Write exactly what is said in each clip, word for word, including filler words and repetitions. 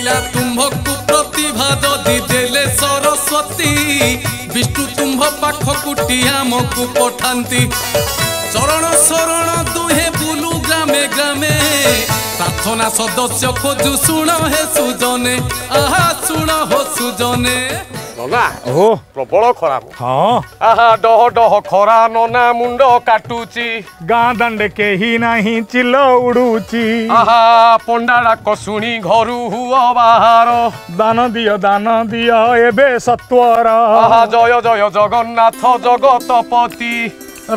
कैला तुम्हकु प्रतिभा ददी देले सरस्वती विष्णु तुम्ह पाख कुटी आमकु पठांती चरण शरण दुहे बुलू ग्रामे ग्रामे प्रार्थना सदस्य खोजु सुण हे सुजने आहा सुण हो सुजने नोना ओहो प्रबल खरा हां आहा डह डह खरा नोना मुंडो काटुची गां दंडे केही नाही चिलो उडुची आहा पंडाडा कसुणी घरु हुओ बाहर दान दियो दान दियो एबे सत्वर आहा जय जय जगन्नाथ जगतपति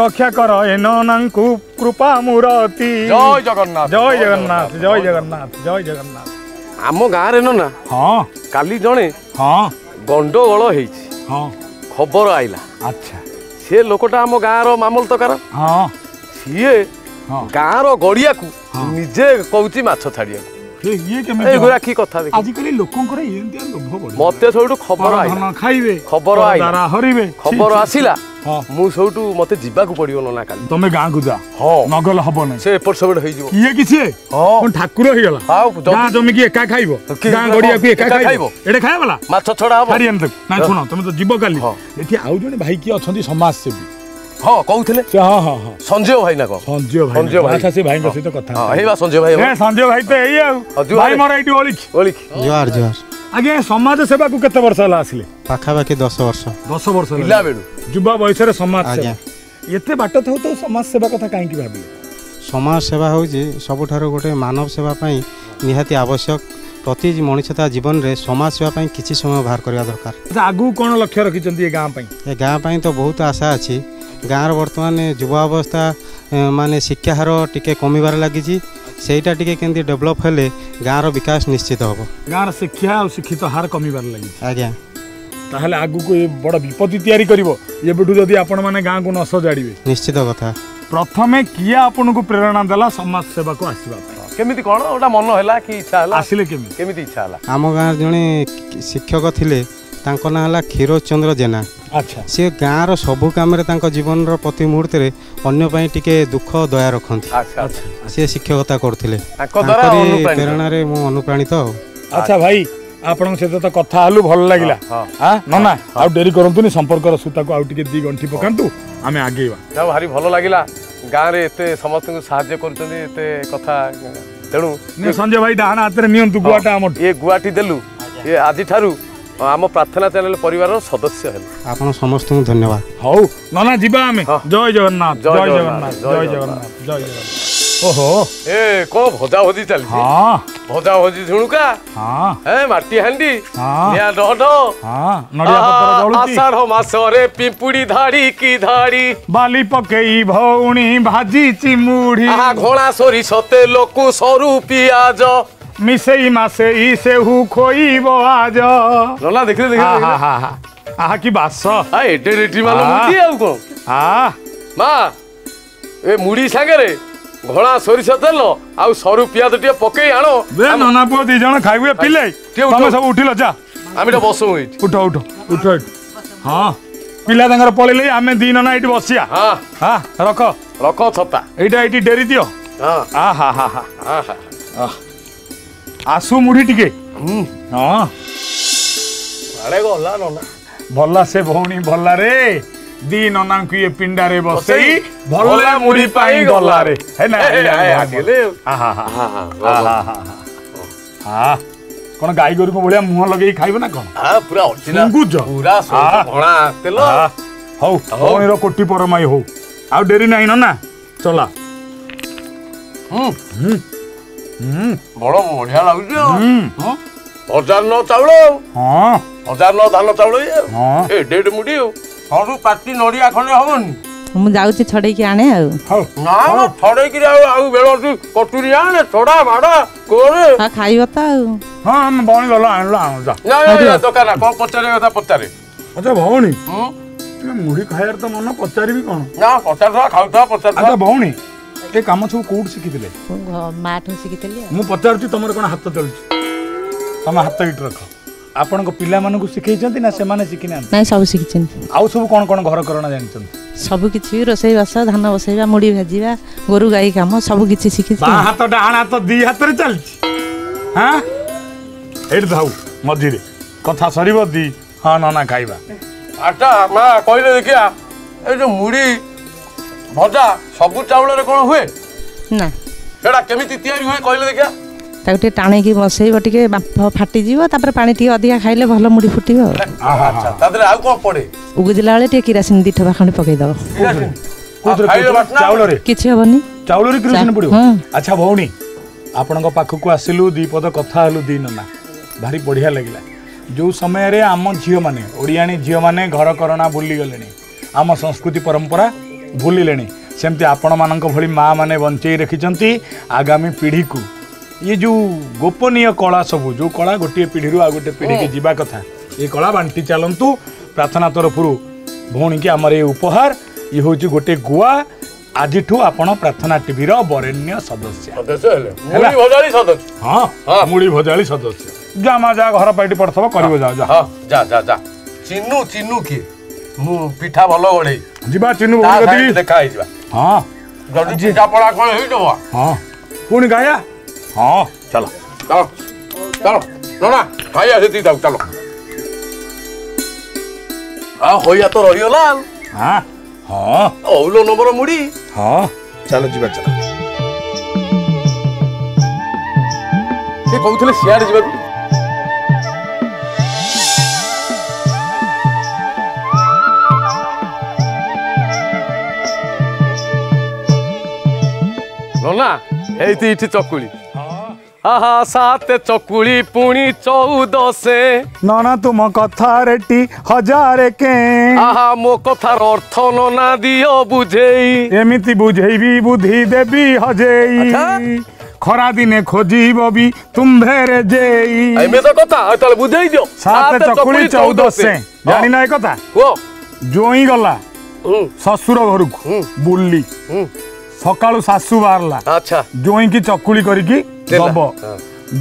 रक्षा करो ए नोनांकु कृपा मूर्ति जय जगन्नाथ जय जगन्नाथ जय जगन्नाथ जय जगन्नाथ आमो गां रे नोना हां काली जणे हां गंडगोल होई छी हां खबर आइला अच्छा से लोकटा हम गां रो मामल तो कर हां सीए हां गां रो गड़िया को निजे कहउची माछ छाड़िया ए ये केमे ए गोरा की कथा देखि आजकल लोकन करे एंतिया लोभ बड मते सोटू खबर आइला धन खाइबे खबर आइला दारा हरिबे खबर आसीला हां मु सोटू मते जीवा को पड़ियो ना काल तमे गां को जा हां नगल हबो नै से एपर सबड होई जीवो ये किछे हां ठाकुर होई गेला गां जमी की एका खाइबो गां गड़िया को एका खाइबो एडे खाय वाला माछ छोड़ा हबो हरियन तक ना सुनो तमे तो जीवो काली एथि आउ जने भाई की अछंती समाज सेवी हां कहउथले हां हां हां संजय भाई ना को संजय भाई संजय भाई से भाई से तो कथा हां हेबा संजय भाई ए संजय भाई तो एई आउ भाई मोर एटी ओलिक ओलिक जोहार जोहार आगे समाज सेवा को केते वर्ष होला आसीले पाखा बाकी दस वर्ष दस वर्ष होला बेडू युवा वयस रे समाज सेवा एते बाट थाउ तो समाज सेवा कथा काई की भाबिले समाज सेवा हो जे सबठारो गोटे मानव सेवा पई निहाती आवश्यक प्रति मनुष्यता जीवन रे समाज सेवा पई किछि समय बाहर करबा दरकार आगु कोन लक्ष्य रखि चंदी ए गां पई ए गां पई तो बहुत आशा अछि गाँव वर्तमान युवा अवस्था माने शिक्षा हार टिके कमिबार लगी सेटा टिके केंदी डेवलप हेले गाँव विकास निश्चित हम गाँव शिक्षा और शिक्षित हार कमिबार लगी आज्ञा ताहले आगु को ये बड़ विपत्ति तैयारी करिवो ये बिटू जदी आपण माने गाँव को न सजाड़ीबे निश्चित कथा प्रथमे किया आपण को प्रेरणा देला समाज सेवा को आसीबा केमिति कोन ओटा मन होला कि इच्छा होला आसीले केमिति केमिति इच्छा होला हम गाँव जने शिक्षक थिले तांको ना हला खीरोचंद्र जेना अच्छा से गाँव रो सबु काम रे तांको जीवन रो प्रति मुहूर्त रे अन्य पई टिके दुख दया रखंती अच्छा अच्छा से शिक्षकता करथिले तांको द्वारा अनुप्राणित प्रेरणा रे मु अनुप्राणित हो अच्छा भाई आपन से तो कथा हलु भल लागिला हां नना आ देरी करंतुनी संपर्क रो सूता को आ टिके दी गंठी पकांतु आमे आगेवा जा भारी भल लागिला गाँव रे एते समस्त को सहायता करचंदी एते कथा तेनु ने संजय भाई डाहना हाथ रे नियंतु गुआटा हमर ए गुआटी देलु ए आजि थारु आम प्रार्थना चैनल परिवार सदस्य हेले आपण समस्त को धन्यवाद हौ नना जीवा आमे जय जगन्नाथ जय जगन्नाथ जय जगन्नाथ जय जगन्नाथ ओहो ए को भजा होदी चली हां भजा होदी झुणुका हां ए माटी हांडी या डडो हां नडिया पत्थर जळुती आषाढ़ मास रे पिंपुडी धाड़ी की धाड़ी बाली पकेई भौणी भाजी चिमुडी आ घोळा सोरी सते लोकु सरू पियाज मिसेई मासे ई से हु खोईबो आज लला देख देख हा हा हा आहा की बास आ एटे रेटी वाला मुडी आ को आ मा ए मुडी संगे रे घोड़ा सोरिष तेल आ सरू प्याज टिए पकेई आनो बे नना पो दी जण खाइबे पिले तमे सब उठिलो जा आमीटा बसो इठ उठ उठ उठ हां पिला दंगर पळिले आमे दी नना इठ बसिया हां हां रखो रखो छता एटा एटी डेरी दियो हां आ हा हा हा आ आसु मुढी टिके हां आड़े गोला नोना भल्ला से भौणी भल्ला रे दी नोना को ये पिंडा रे बसई भल्ला मुढी पाई गोला रे है ना आ गेले आ हा हा हा हा हा कोन गाई गोरु को बोलिया मुंह लगई खाइबो ना कोन आ पूरा ओरिजिनल पूरा सोणा तेल हो भौणी रो कोटी परमाई हो आ डेरी नाही नोना चला हम हम हम्म बड़ो बढ़िया लागु हम्म हजार नौ चावलो हां हजार नौ धान चावलो ए डेढ़ मुडी हरु पाती नडिया खने होवन मु जाउची छड़ई के आने हो ना छड़ई के आउ बेलो कटुरी आने छोड़ा माड़ा कोरे हां खाइबो त हां हम भौणी गलो आनला आन जा ना दुकान को पचारे कथा पचारे अच्छा भौणी हां मुडी खायर त मन पचारी भी कोन ना पचारा खाउता पचारा अच्छा भौणी ए काम सब कोड सिखितले माठ सिखितले मु पचारछु तमर कोन हात चलछु तमे हात इट रख आपन को पिला मानु को सिखै छथि ना से माने सिखिना नै सब सिखि छथि आउ सब कोन कोन घर करना जानि छथि सब किछि रसोई वासा धान बसैबा मुडी भाजीबा गोरु गाई काम सब किछि सिखि छथि हात डाहना तो दी हात रे चलछि हां एट धाऊ मझीरे कथा सर दी हाँ नाना खाइबा। अच्छा माँ कहले देखिया ए जो मुड़ी भजा सब चावल रे कोन हुए ना सेटा केमिति तयारी हुए कहले देखिया ताको टे टाणे की बसैबो टिके बाफ फाटी जीवो तापर पानी टी अधिया खाइले भलो मुड़ी फुटिबो। अच्छा तादरे आ को पड़े उगजिला वाले टे किरासिन दिठो बाखणी पकई दबो कोदरे चावल रे किछ होबनी चावल रे किरासिन पडियो। अच्छा भौणी आपण को पाखु को आसिलु दी पद कथा हलु दी नना भारी बढ़िया लागिला। जो समय रे आम झियो माने ओडियाणी झियो माने घर करणा भूली गलेनी आम संस्कृति परंपरा भूली लेनी सेमती आपण मानक भली मां माने बंचई रखिचंती आगामी पीढ़ी को ये जो गोपनीय कला सब जो कला गोटे पीढ़ी रू आ गोटे पीढ़ी के जीवा कथा ये कला बांटी चलंतु प्रार्थना तरफ भौणी की आमर ये उपहार ये हूँ गोटे गुआ आज आपण प्रार्थना टीवी बरेण्य सदस्य। हाँ मुड़ी भजाली सदस्य जा माँ जा घर पार्टी पड़ता कर जा चिन्नु चिन्नु किए मु पिठा भल गढ़े जीवा चिन्नु देखा हाँ पुणी गाया हाँ चलो चलो चलो नोना खाई आती जाओ चलो हाँ हो या तो रही लाल हाँ हाँ ओलो नंबर मुड़ी हाँ चलो जीवा चलो से कहूले सियार जीवा नोना एती इठी चकुली आहा साते चकुली पुणी चौदह से नना तुम कथारे टी हजारे के आहा मो कथार अर्थ नना दियो बुझेई एमिति बुझेबी बुद्धि देबी हजेई। अच्छा? खरा दिने खोजीब भी तुम भेरे जेई एमे तो कथा तले बुझेई दियो साते चकुली चौदह से जानि ना ए कथा ओ जोई गला ससुर घर को बुल्ली सकालू सासू बाहरला। अच्छा जोई की चकुली करिकी दब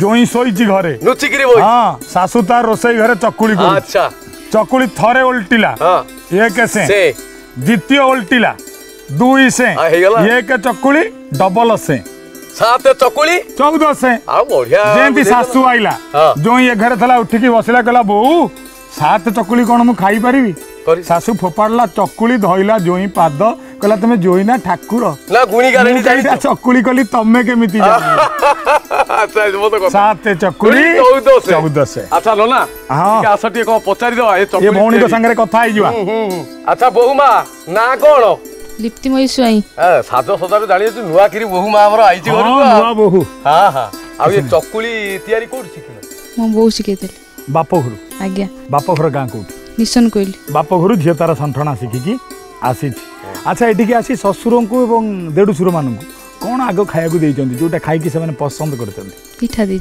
जोई सोईची घरे नुचिकरी बोई हां सासू तार रोसई घरे चकुली करी। अच्छा चकुली थरे उल्टीला हां एक से द्वितीय उल्टीला दुई से एक चकुली डबल से सात चकुली चौदह से आ बढ़िया जेंती सासू आइला जोई ये घरे थला उठिकी बसिला कला बहू सात चकुली कोन मु खाई परिबी सासू फोपाड़ला चकुली धइला जोई पाद कला तुम जोई ना ठाकुर ना गुणीगारेणी जाईटा चकुली कली तमे केमिति जाई। अच्छा मो तो सात चकुली चौदह से। अच्छा लो ना ठीक आसा टी को पचारी दो ए चकुली ए भौणी को संगे कथा आइ जुवा। अच्छा बहुमा ना कोन लिप्ति मई सुई साजो सदार जानी तू नुआकिरी बहुमा हमर आइची घर नुआ बहु हां हां आ ये चकुली तयारी कोड सिखले मो बहु सिखेतेले बाप घर आज्ञा बाप घर गां कोड मिशन कोइल बाप घर झिय तारा संठणा सिखिकी आसी। अच्छा ये आसी ससुर को देढ़शुर मान कौन आग खाया देते जोटा खाई से पसंद करते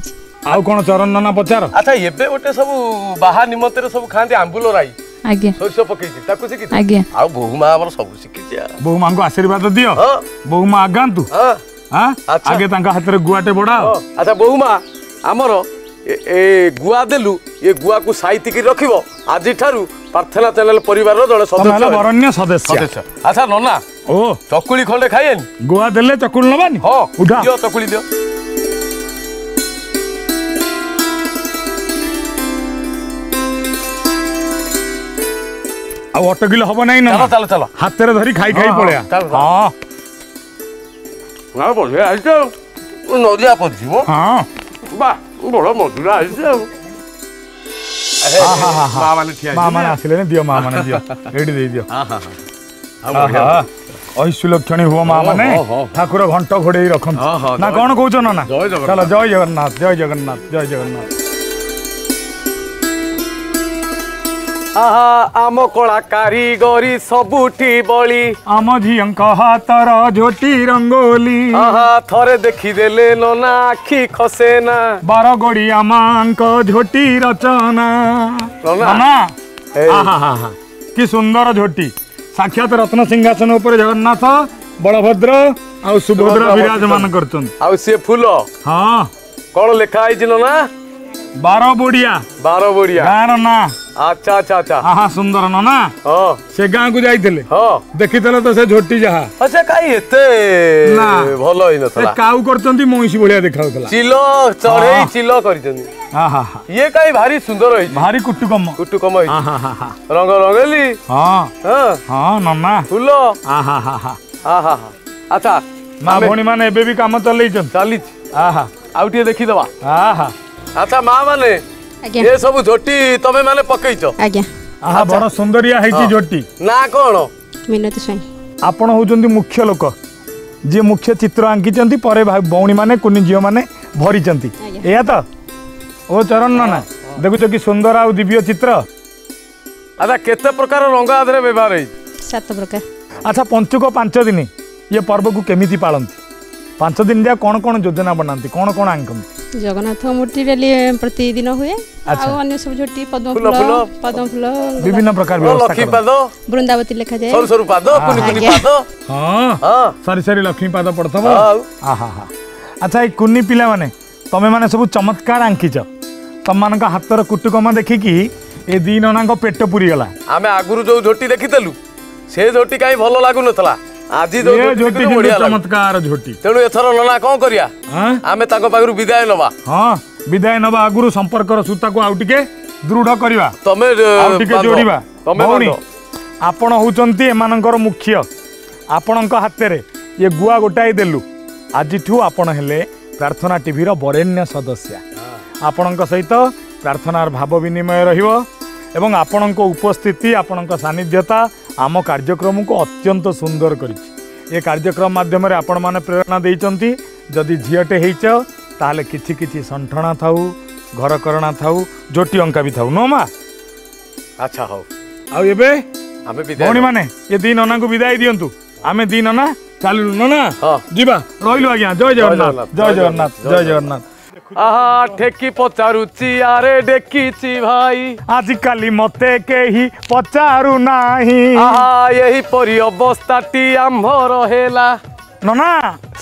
आउ कौन चरण नाना पचार। अच्छा ये गोटे सब बाहर निमंत सब खाते आंबुल राई आज्ञा सोर्स पकई आज्ञा आउ बहुमा सब शिखी बहुमा को आशीर्वाद दियो बहुमा आगातु आगे हाथ में गुआटे बढ़ाओ। अच्छा बहुमा आमर ए गुआ देलु ये गुआ को साइतिक रखिबो आज ठारू प्रार्थना चैनल परिवार रो जण सदस्य बरण्य सदस्य। अच्छा नोना ओ चकुली खंडे खायेन गुआ देले चकुली नबानी हो उठा दियो चकुली दियो आ अटकिल हबो नै ना चलो चलो चलो हाथ रे धरी खाई खाई पळया हां ना बोले आज तो नोदिया पजिबो हां बा बड़ा मधुरा दियो माँ माने दियो एडी दे दियो ऐसुलक्षणी हुआ माँ माने ठाकुर घंट घोड़े रखन ना कौन कौच ना चलो जय जगन्नाथ जय जगन्नाथ जय जगन्नाथ। आहा आम कला कारीगरी सबुठी बली आम झींका हातर झोटी रंगोली आहा थरे देखी देले नोना आखी खसेना बार गोड़ी आमांक झोटी रचना नोना आहा आहा की सुंदर झोटी साक्षात रत्न सिंहासन ऊपर जगन्नाथ बलभद्र आ सुभद्रा विराजमान करछन आ से फूल हां कोन लिखा है जी नोना बारो बोड़िया बारो बोड़िया गाना अच्छा अच्छा अच्छा हाँ सुंदर न ना ओ से गांव को जाई थले हो देखि तले तो से झोटी जहा अच्छा काई एते ना भलो ही न थला काऊ करचंती मोईसी बढ़िया देखाउ थला चिलो चढ़ई चिलो करचंती हां हां ये काई भारी सुंदर होई भारी कुट्टू कम कुट्टू कम होई हां हां हां रंग रंगली हां हां हां नन्ना फुलो हां हां हां हां अच्छा मां भोनी माने एबे भी काम चलई छ चली हां हां आउटिए देखि दवा हां हां अच्छा मां माने ये सब झोटी तमे माने पकैचो आज्ञा आहा बड़ सुंदरिया हेची झोटी ना कोन मिनती स्वाई आपण होजंती मुख्य लोक जे मुख्य चित्र आंकीचंती परे बौणी माने कुनि जियो माने भरीचंती एया त ओ चरण ना ना देखु तो कि सुंदर आ दिव्य चित्र आदा केते प्रकार रंग आदरे व्यवहार है सात प्रकार अच्छा पंचुक पांच दिन ये पर्व को केमिति पालंती पांच दिन जा कोन कोन योजना बनांती कोन कोन आंकंती जगन्नाथ मूर्ति डेली प्रतिदिन हुए अच्छा। आ अन्य सब झोटी पद्म फूल पद्म फूल विभिन्न प्रकार व्यवस्था लक्ष्मी पाद वृंदावती लिखा जाए सर सर पाद कुनि कुनि पाद हां हां सारी सारी लक्ष्मी पाद पड़थबो आ हा हा अच्छा ई कुनि पिला माने तमे माने सब चमत्कार आंकीचो तमन का हाथ रो कुटुकमा देखि की ए दिन अना को पेट पुरी गला आमे आगुरु जो झोटी देखितलु से झोटी काई भलो लागु नथला आज जो झोटी बढ़िया चमत्कार झोटी तेनु एथर नना कोन करिया आमे ताको पागुरु विदाय नबा हां विदाय नबा आगुरु संपर्क रो सूता को आउटिके दृढ करिवा तमे आउटिके जोडीबा तमे बनो आपण होचंती एमानकर मुख्य आपणक हाते रे ये गुआ गोटाई देलु आजिठू आपण हेले प्रार्थना टीवी रो बरेण्य सदस्य आपणक सहित प्रार्थनार भाव विनिमय रहिवो एवं आपणक उपस्थिति आपणक सानिध्यता आम कार्यक्रम को अत्यंत सुंदर कर कार्यक्रम मध्यम आपण मैंने प्रेरणा देती जदि झीटे होले कि संठणा था घर करणा था जोटी अंका भी था नो माँ अच्छा हौ आने मैंने ये दी नना को विदाय दिंतु आम दी नना चल नना जी रही आज्ञा जय जगन्नाथ जय जगन्नाथ जय जगन्नाथ आहा ठेकी पचारुची आरे देखीची भाई आजिकाली मते केही पचारु नाही आहा यही परी अवस्थाटी आम्भर हेला नना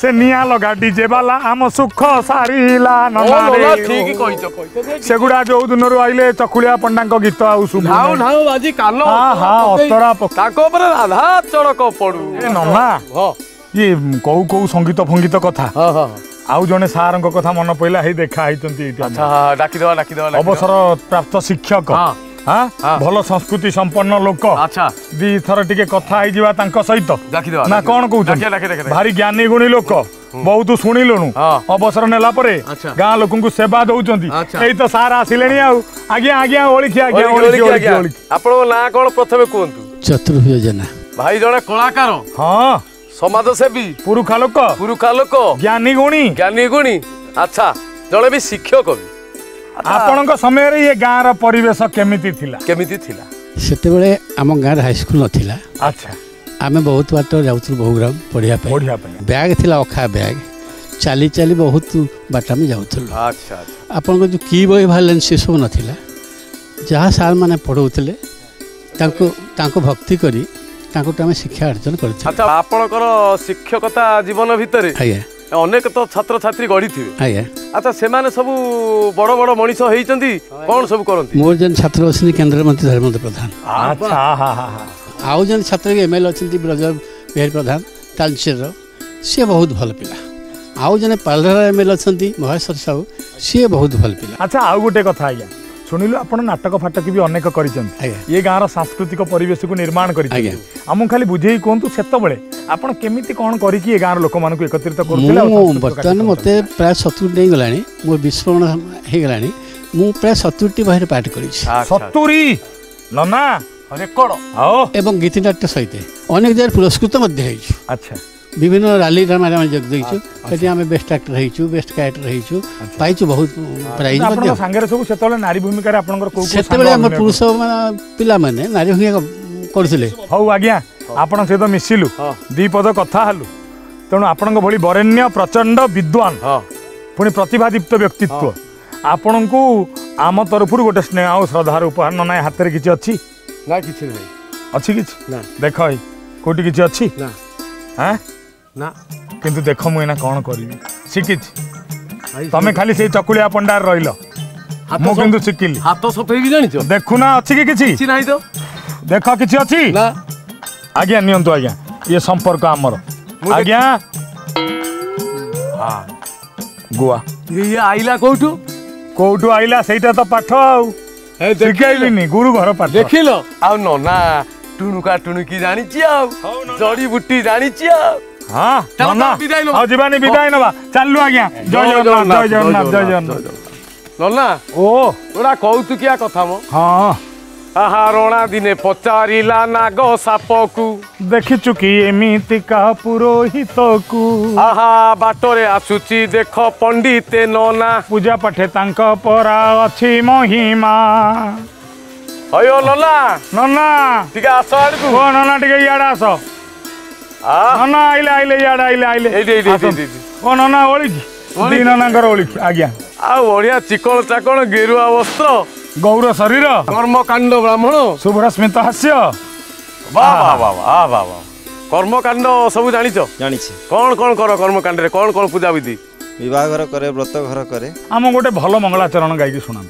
से निया लगा डीजे वाला आम सुख सारीला नना रे ठीक कहितो कहितो सेगुडा जो दुनरो आइले चखुलिया पंडांको गीत आउ सुबु हाउ हाउ आजि कालो आहा अतरा ताको पर राधा चड़क पडू ए नना हो ये कहू कहू संगीत फंगीत कथा हां हां आउ जने सार कथा मन पड़ा हे देखा अच्छा डाकी देवा डाकी देवा अवसर प्राप्त शिक्षक हाँ भल संस्कृति संपन्न लोक अच्छा दी थर टिके कथा हो सहित ना कौन कह भारी ज्ञानी गुणी लोक बहुत शुणिलुणु अवसर नेला गाँ लोक सेवा दौरान तो सार आसिले आज्ञा आज्ञा प्रथम कहना भाई जड़े कलाकार हाँ समाज सेवी पुरुखा लोक पुरुखा लोक ज्ञानी गुणी ज्ञानी गुणी अच्छा जड़े भी शिक्षक भी आपण को समय रे ये गाँव रो परिवेश केमिति थिला केमिति थिला सेते बेले हम गाँव हाई स्कूल नथिला अच्छा आमे बहुत बात जाउथु बहुग्राम पढ़िया पे पढ़िया पे बैग थिला ओखा बैग चाली चाली बहुत बाटा में जाउथु अच्छा आपण को जो की बॉय बैलेंस सब नथिला जहा साल माने पढौथले ताको ताको भक्ति करी ताको टाइम शिक्षा अर्जन कर अच्छा आपण कर शिक्षकता जीवन भितर अनेक तो छात्र छात्री गढ़ी थे अच्छा से माने सब बड़ बड़ मनीष हेइचंती कोन सब करंती मोर जन छात्र असनी केंद्र मंत्री धर्मेंद्र प्रधान अच्छा हा हा आउ जन छात्र के एमएल अछंती ब्रजर बिहार प्रधान तालचेर से बहुत भल पिला आउ जने पालरा एमएल अछंती महेश्वर साहू से बहुत भल पिला अच्छा आउ गोटे कथा आया सुनिलु आपण नाटक फाटक भी अनेक करचंती ये गाँव सांस्कृतिक परिवेश को निर्माण करचंती आम खाली बुझे कहतु सेत बेले आपण केमिति कोन करिकि ये गाँव लोक मानक एकत्रित करथिला बर्तमान मते प्राय सत्तर नै गलानी मो विस्फोरण हे गलानी मु प्राय सत्तर टी बाहर पाठ करी सत्तर नना रेकर्ड आओ एवं गीत नाट्य सहित अनेक जर पुरस्कृत मध्ये हे अच्छा विभिन्न रैली रे माने जग दैछु सेति हमें बेस्ट एक्टर रहिछु बेस्ट कैरेक्टर रहिछु पाइछु बहुत प्राइज मध्ये आपण संगे सब सेतले नारी भूमिका रे आपनकर को सेतले हम पुरुष पिला माने नारी भूमिका करथिले हौ आज्ञा आपण से तो मिसिलु दी पद कथा हलु तणु आपनक भली बरेण्य प्रचंड विद्वान पुनी प्रतिभादीप्त व्यक्तित्व आपनकु आम तरफुर गोटे स्नेह और श्रद्धार उपहार ननाय हाथ रे किछि अछि ना किछि नै अछि किछि ना देखै कोटि किछि अछि ना हां ना किंतु देख मुना कौन करी शिखी तमें खाली से चकुलिया पंडार रही मु किंतु चिकिली हाथ सतै कि जानि छ देखुना अछि कि किछि किछि नाही तो देख किछि अछि ना आज्ञा नियंतु आज्ञा ये संपर्क हमर आज्ञा हां गोवा ये आइला कोठू कोठू आइला सेटा तो पाठ आउ ए देखैबिनी गुरु घर पाठ देखिलो आ न ना टुनुका टुनुकी जानि छी आ जड़ी बूटी जानि छी आ हां नन्ना आ जीवानी विदाई नबा चललु आज्ञा जय जगन्नाथ जय जगन्नाथ जय जगन्नाथ नन्ना ओ तोरा कौतुकिया कथा मो हां आहा रोणा दिने पचारिला नागो सापकू देखि चुकी एमिति का पुरोहितकू आहा बाटोरे आसुची देखो पंडिते नन्ना पूजा पाठे तांको परा अछि महिमा अयो नन्ना नन्ना टिका आसो आडकू ओ नन्ना टिका याड आसो आ नन्ना आइले आइले याड आइले आइले ए दे दे दे ओ नन्ना ओळिकी ओळिकी नन्ना घर ओळिकी आज्ञा आ ओडिया चिकल चाकल गेरुआ वस्त्र गौर शरीर कर्मकांड ब्राह्मण शुभ्र स्मित हास्य वाह वाह वाह वाह वाह वाह कर्मकांड सब जानि छ जानि छी कोन कोन कर कर्मकांड रे कोन कोन पूजा विधि विवाह घर करे व्रत घर करे हम गोटे भलो मंगलाचरण गाई के सुनाम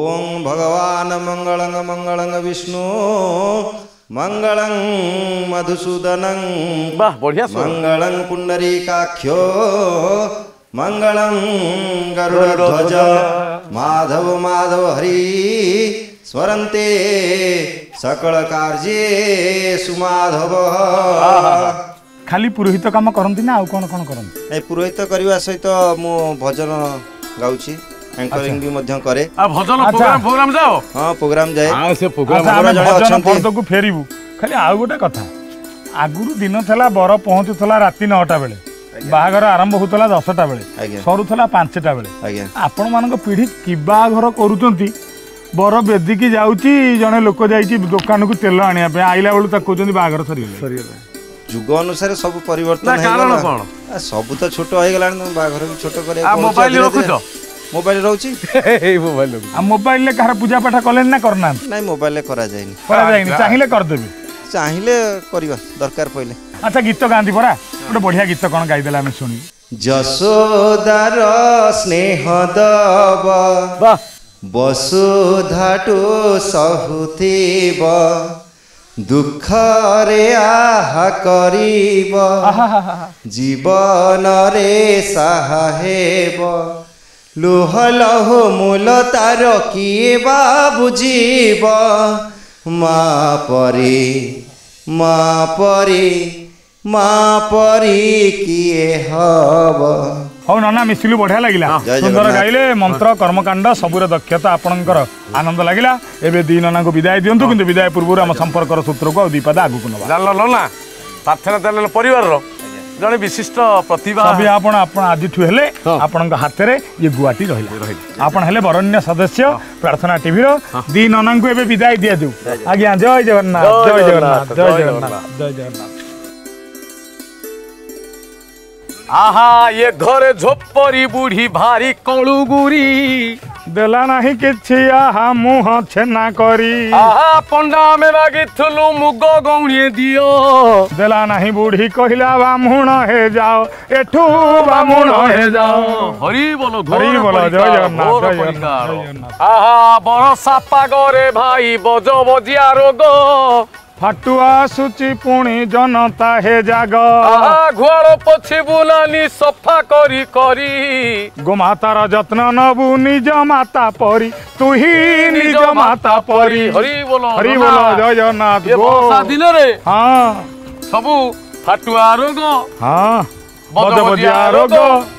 ओम भगवान मंगलंग मंगलंग विष्णु मंगलं मधुसूदनं वाह बढ़िया मंगलं पुंडरीकाख्यो मंगलं गरुड़ध्वज माधव माधव हरि स्वरन्ते सकल कार्ये सुमाधव खाली पुरोहित काम करंती ना कोन कोन करंती ए पुरोहित करबा सहित मो भजन गाउची एंकरिंग भी मध्य करे आ भजन प्रोग्राम प्रोग्राम जाओ हां प्रोग्राम जाए हां से प्रोग्राम भजन पद को फेरिबू खाली आ गोटे कथा आगुरु दिन थला बर पहुचुथला राती नौ टा बेले बाहागर आरंभ होतला दस टा बेले सरुथला पाँच टा बेले आपण मानक पीढ़ी कि बाहागर करूचंती बर बेदी की जाउची जने लोक जाईची दुकान को तेल आनिया पे आइला बेलु ता कोजंती बाहागर सरिले सरिले जुग अनुसार सब परिवर्तन है कारण कोन सब तो छोटो हो गेला बाहागर भी छोटो करे आ मोबाइल रखु तो मोबाइल रहउची ए मोबाइल आ मोबाइल ले कार पूजा पाठ करलेन ना करना नहीं मोबाइल ले करा जाईनी करा जाईनी चाहिले कर देबी चाहिले करबा दरकार पहिले अच्छा गीत गांधी परा गोटे बढ़िया गीत कौन गाई देला हम सुनी जसोदार स्नेह दब वसुधाटो सहुतेब दुख रे आहा करीब जीवन रे साहा हेब लोह लहो मूल तार किए बा बुझीब मा परी मा परी मा परी किए हब हो नन्ना मिसिलु बढ़िया लागिला सुंदर गाइले मंत्र कर्मकांड सबुरे दक्षता आपनकर आनंद लागिला एबे दी नन्ना को विदाई दियंतु किंतु विदाय पूर्व हम संपर्क सूत्र को दीपदा आगु को नबा जानलो नन्ना प्रार्थना दल परिवार रो जने विशिष्ट प्रतिभा सभी आपण आपण आदि ठु हेले आपनका हाथ रे ये गुवाटी रहिला आपण हेले वरण्य सदस्य प्रार्थना टीवी रो दी नन्ना को एबे विदाई दिया दउ आज्ञा जय जगन्नाथ जय जगन्नाथ जय जगन्नाथ जय जगन्नाथ आहा ये घरे झोपरी बूढ़ी भारी कलुगुरी देला नाही किछि आहा मुह छेना करी आहा पंडा में मागिथलु मुग गौणी दियो देला नाही बूढ़ी कहिला बामुण हे जाओ एठू बामुण हे जाओ हरि बोलो हरि बोलो जय जगन्नाथ जय जगन्नाथ आहा बरसा पागरे भाई बजो बजिया रोग फटुआ सुची पुणी जनता हे जाग घुआड़ पछी बुलानी सफा करी करी गोमातार जत्न नबू निज माता परी तु ही निज माता परी हरि बोलो हरि बोलो जय जगन्नाथ बरसा दिन रे हां सबु फटुआ रोग हां बज बजिया रोग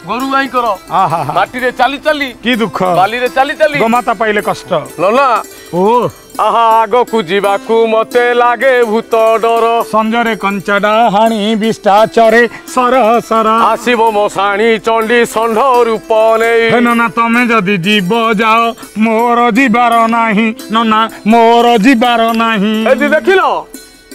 गोरु गाई करो आहा माटी रे चली चली की दुख बाली रे चली चली गोमाता पाइले कष्ट लला ओ आहा आगो को जीवाकू मते लागे भूत डर संजरे कंचडा हाणी बिष्टा चरे सर सर आसीबो मोसाणी चंडी संढ रूप नेई हे नन्ना तमे जदी जीवो जाओ मोर जीवार नाही नन्ना मोर जीवार नाही ए जी देखिलो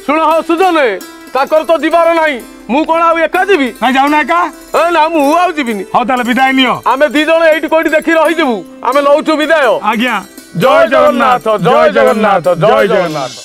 सुन हो सुजने ताकर तो जीवार नाही मु कोन आउ एका जीवी ना जाऊ ना का ए ना मु आउ जीविनी हो तले विदाय नियो आमे दी जण एठी कोठी देखि रहि जेबू आमे लौचू विदाय आज्ञा जय जगन्नाथ जय जगन्नाथ जय जगन्नाथ।